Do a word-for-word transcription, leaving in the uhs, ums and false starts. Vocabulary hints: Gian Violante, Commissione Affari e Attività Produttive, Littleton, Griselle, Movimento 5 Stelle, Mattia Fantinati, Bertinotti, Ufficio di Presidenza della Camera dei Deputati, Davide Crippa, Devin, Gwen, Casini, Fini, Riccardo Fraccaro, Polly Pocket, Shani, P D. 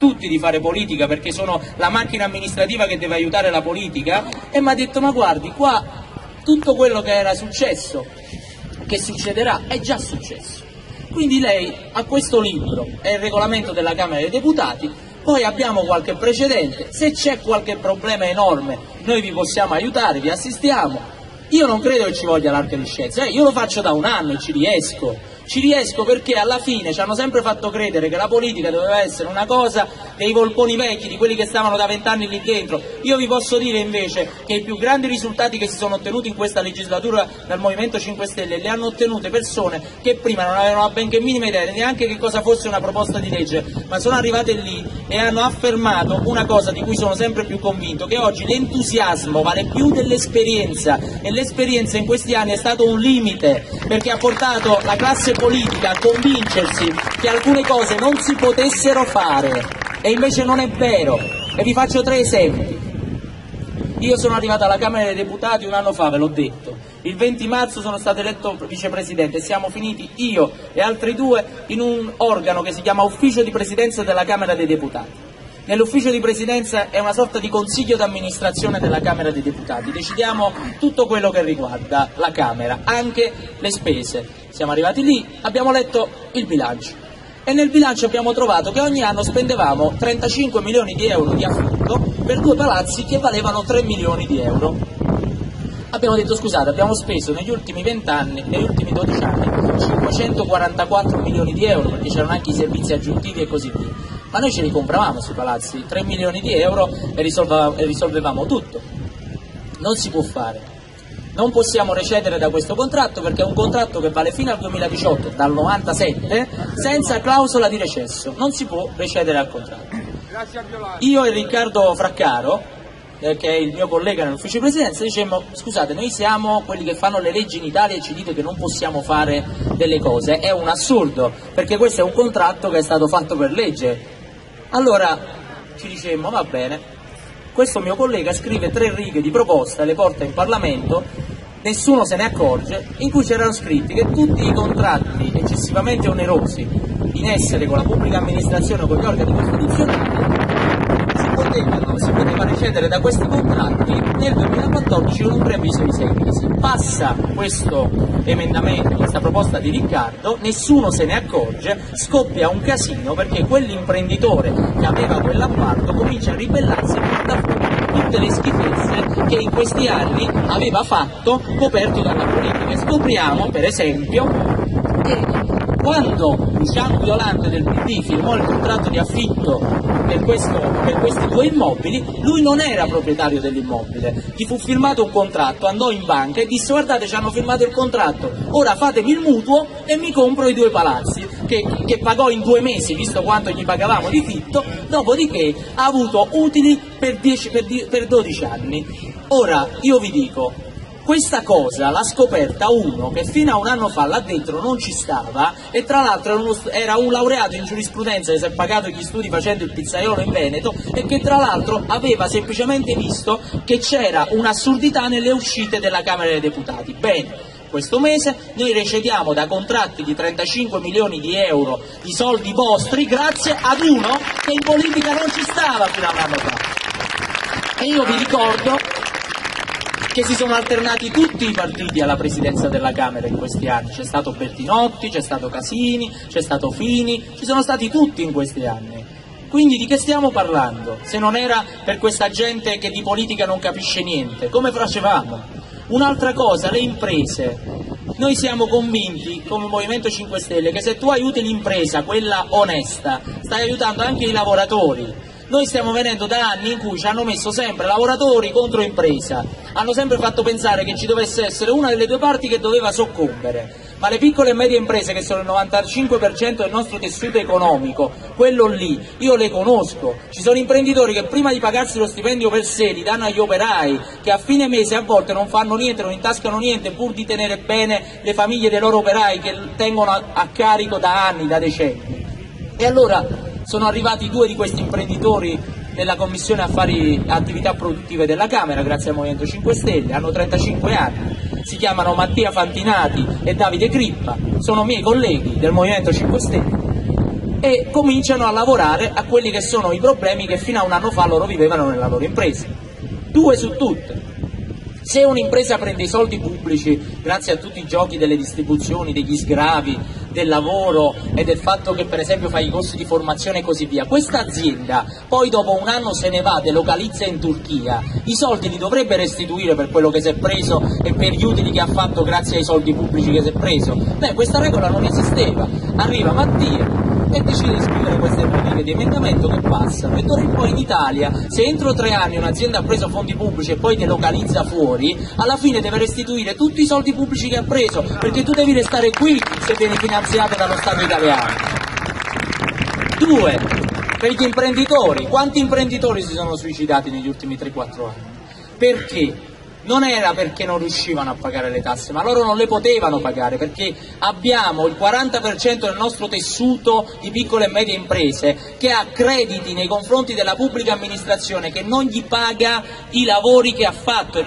tutti di fare politica perché sono la macchina amministrativa che deve aiutare la politica, e mi ha detto: ma guardi, qua tutto quello che era successo, che succederà, è già successo. Quindi lei ha questo libro, è il regolamento della Camera dei Deputati, poi abbiamo qualche precedente, se c'è qualche problema enorme noi vi possiamo aiutare, vi assistiamo. Io non credo che ci voglia l'arca di scienza, eh, io lo faccio da un anno e ci riesco, ci riesco perché alla fine ci hanno sempre fatto credere che la politica doveva essere una cosa dei volponi vecchi, di quelli che stavano da vent'anni lì dentro. Io vi posso dire invece che i più grandi risultati che si sono ottenuti in questa legislatura dal Movimento cinque Stelle li hanno ottenute persone che prima non avevano la benché minima idea neanche che cosa fosse una proposta di legge, ma sono arrivate lì e hanno affermato una cosa di cui sono sempre più convinto, che oggi l'entusiasmo vale più dell'esperienza, e l'esperienza in questi anni è stato un limite perché ha portato la classe politica a convincersi che alcune cose non si potessero fare, e invece non è vero. E vi faccio tre esempi. Io sono arrivato alla Camera dei Deputati un anno fa, ve l'ho detto, il venti marzo sono stato eletto vicepresidente e siamo finiti io e altri due in un organo che si chiama Ufficio di Presidenza della Camera dei Deputati. Nell'ufficio di presidenza è una sorta di consiglio d'amministrazione della Camera dei Deputati, decidiamo tutto quello che riguarda la Camera, anche le spese. Siamo arrivati lì, abbiamo letto il bilancio e nel bilancio abbiamo trovato che ogni anno spendevamo trentacinque milioni di euro di affitto per due palazzi che valevano tre milioni di euro. Abbiamo detto: scusate, abbiamo speso negli ultimi vent'anni, negli ultimi dodici anni, cinquecentoquarantaquattro milioni di euro, perché c'erano anche i servizi aggiuntivi e così via. Ma noi ce li compravamo questi palazzi, tre milioni di euro, e risolvevamo, e risolvevamo tutto. Non si può fare. Non possiamo recedere da questo contratto perché è un contratto che vale fino al duemiladiciotto, dal novantasette, senza clausola di recesso. Non si può recedere al contratto. Io e Riccardo Fraccaro, eh, che è il mio collega nell'ufficio di presidenza, dicemmo: scusate, noi siamo quelli che fanno le leggi in Italia e ci dite che non possiamo fare delle cose. È un assurdo, perché questo è un contratto che è stato fatto per legge. Allora ci dicemmo: va bene, questo mio collega scrive tre righe di proposta, le porta in Parlamento, nessuno se ne accorge, in cui c'erano scritti che tutti i contratti eccessivamente onerosi in essere con la pubblica amministrazione o con gli organi costituzionali si potevano, si poteva recedere da questi contratti nel duemilaquattordici con un preavviso di sei mesi. Passa questo emendamento, questa proposta di Riccardo, nessuno se ne accorge, scoppia un casino perché quell'imprenditore che aveva quell'appalto comincia a ribellarsi e porta fuori tutte le schifezze che in questi anni aveva fatto coperto dalla politica. Scopriamo per esempio che quando Gian Violante del P D firmò il contratto di affitto per, questo, per questi due immobili, lui non era proprietario dell'immobile, gli fu firmato un contratto, andò in banca e disse: guardate, ci hanno firmato il contratto, ora fatemi il mutuo e mi compro i due palazzi, che, che pagò in due mesi, visto quanto gli pagavamo di fitto, dopodiché ha avuto utili per, dieci, per, per dodici anni. Ora, io vi dico, questa cosa l'ha scoperta uno che fino a un anno fa là dentro non ci stava, e tra l'altro era un laureato in giurisprudenza che si è pagato gli studi facendo il pizzaiolo in Veneto e che tra l'altro aveva semplicemente visto che c'era un'assurdità nelle uscite della Camera dei Deputati. Bene, questo mese noi recediamo da contratti di trentacinque milioni di euro di soldi vostri grazie ad uno che in politica non ci stava fino a un anno fa. E io vi ricordo che si sono alternati tutti i partiti alla presidenza della Camera in questi anni, c'è stato Bertinotti, c'è stato Casini, c'è stato Fini, ci sono stati tutti in questi anni. Quindi di che stiamo parlando? Se non era per questa gente che di politica non capisce niente, come facevamo? Un'altra cosa, le imprese. Noi siamo convinti come Movimento cinque Stelle che se tu aiuti l'impresa, quella onesta, stai aiutando anche i lavoratori. Noi stiamo venendo da anni in cui ci hanno messo sempre lavoratori contro impresa, hanno sempre fatto pensare che ci dovesse essere una delle due parti che doveva soccombere, ma le piccole e medie imprese, che sono il novantacinque per cento del nostro tessuto economico, quello lì, io le conosco, ci sono imprenditori che prima di pagarsi lo stipendio per sé li danno agli operai, che a fine mese a volte non fanno niente, non intascano niente pur di tenere bene le famiglie dei loro operai che tengono a, a carico da anni, da decenni. E allora sono arrivati due di questi imprenditori nella Commissione Affari e Attività Produttive della Camera, grazie al Movimento cinque Stelle, hanno trentacinque anni, si chiamano Mattia Fantinati e Davide Crippa, sono miei colleghi del Movimento cinque Stelle. e cominciano a lavorare a quelli che sono i problemi che fino a un anno fa loro vivevano nella loro impresa. Due su tutte: se un'impresa prende i soldi pubblici grazie a tutti i giochi delle distribuzioni, degli sgravi, del lavoro e del fatto che per esempio fa i corsi di formazione e così via, questa azienda poi dopo un anno se ne va, delocalizza in Turchia, i soldi li dovrebbe restituire per quello che si è preso e per gli utili che ha fatto grazie ai soldi pubblici che si è preso. Beh, questa regola non esisteva. Arriva Mattia e decide di scrivere queste modifiche di emendamento che passano, e d'ora in poi in Italia se entro tre anni un'azienda ha preso fondi pubblici e poi delocalizza fuori, alla fine deve restituire tutti i soldi pubblici che ha preso, perché tu devi restare qui se vieni finanziato dallo Stato italiano. Due, per gli imprenditori: quanti imprenditori si sono suicidati negli ultimi tre quattro anni? Perché? Non era perché non riuscivano a pagare le tasse, ma loro non le potevano pagare, perché abbiamo il quaranta per cento del nostro tessuto di piccole e medie imprese che ha crediti nei confronti della pubblica amministrazione che non gli paga i lavori che ha fatto.